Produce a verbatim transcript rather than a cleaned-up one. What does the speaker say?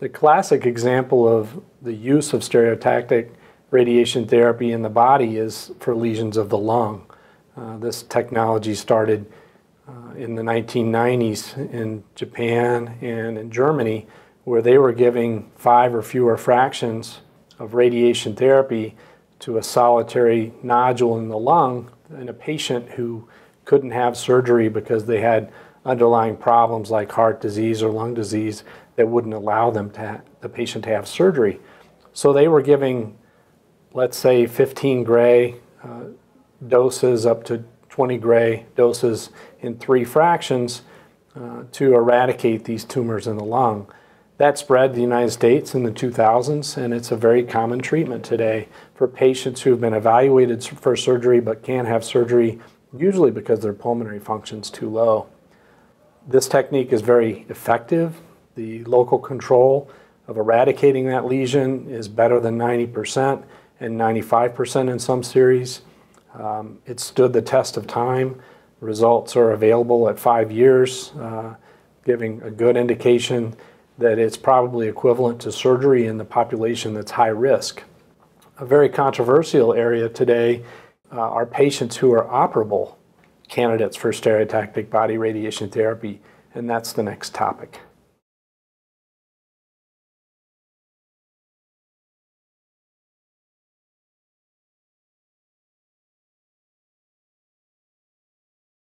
The classic example of the use of stereotactic radiation therapy in the body is for lesions of the lung. Uh, this technology started uh, in the nineteen nineties in Japan and in Germany, where they were giving five or fewer fractions of radiation therapy to a solitary nodule in the lung in a patient who couldn't have surgery because they had underlying problems like heart disease or lung disease that wouldn't allow them to ha- the patient to have surgery. So they were giving, let's say, fifteen gray uh, doses up to twenty gray doses in three fractions uh, to eradicate these tumors in the lung. That spread to the United States in the two thousands, and it's a very common treatment today for patients who've been evaluated for surgery but can't have surgery, usually because their pulmonary function's too low. This technique is very effective. The local control of eradicating that lesion is better than ninety percent and ninety-five percent in some series. Um, it stood the test of time. Results are available at five years, uh, giving a good indication that it's probably equivalent to surgery in the population that's high risk. A very controversial area today uh, are patients who are operable candidates for stereotactic body radiation therapy, and that's the next topic.